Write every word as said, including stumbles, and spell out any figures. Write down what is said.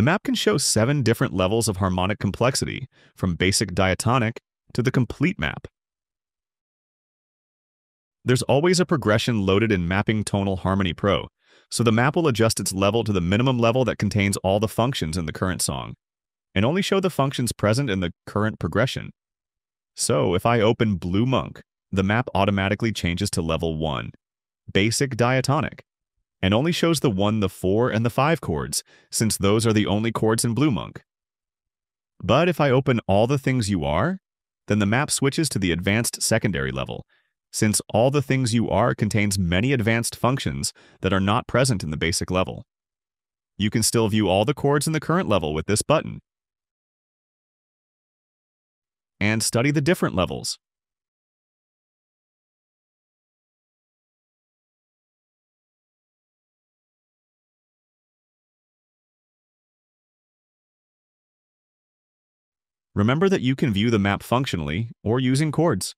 The map can show seven different levels of harmonic complexity, from basic diatonic to the complete map. There's always a progression loaded in Mapping Tonal Harmony Pro, so the map will adjust its level to the minimum level that contains all the functions in the current song, and only show the functions present in the current progression. So if I open Blue Monk, the map automatically changes to level one, basic diatonic, and only shows the one, the four, and the five chords, since those are the only chords in Blue Monk. But if I open All the Things You Are, then the map switches to the advanced secondary level, since All the Things You Are contains many advanced functions that are not present in the basic level. You can still view all the chords in the current level with this button, and study the different levels. Remember that you can view the map functionally or using chords.